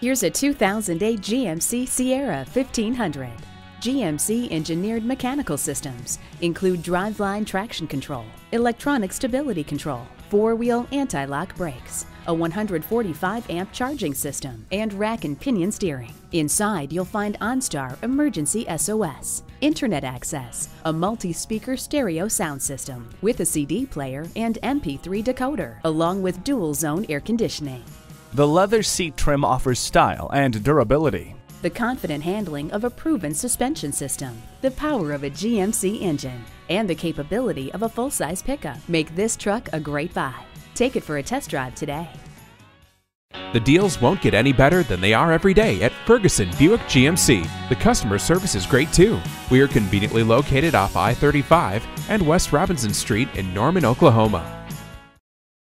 Here's a 2008 GMC Sierra 1500. GMC engineered mechanical systems include driveline traction control, electronic stability control, four-wheel anti-lock brakes, a 145-amp charging system, and rack and pinion steering. Inside, you'll find OnStar Emergency SOS, internet access, a multi-speaker stereo sound system with a CD player and MP3 decoder, along with dual-zone air conditioning. The leather seat trim offers style and durability. The confident handling of a proven suspension system, the power of a GMC engine, and the capability of a full-size pickup make this truck a great buy. Take it for a test drive today. The deals won't get any better than they are every day at Ferguson Buick GMC. The customer service is great too. We are conveniently located off I-35 and West Robinson Street in Norman, Oklahoma.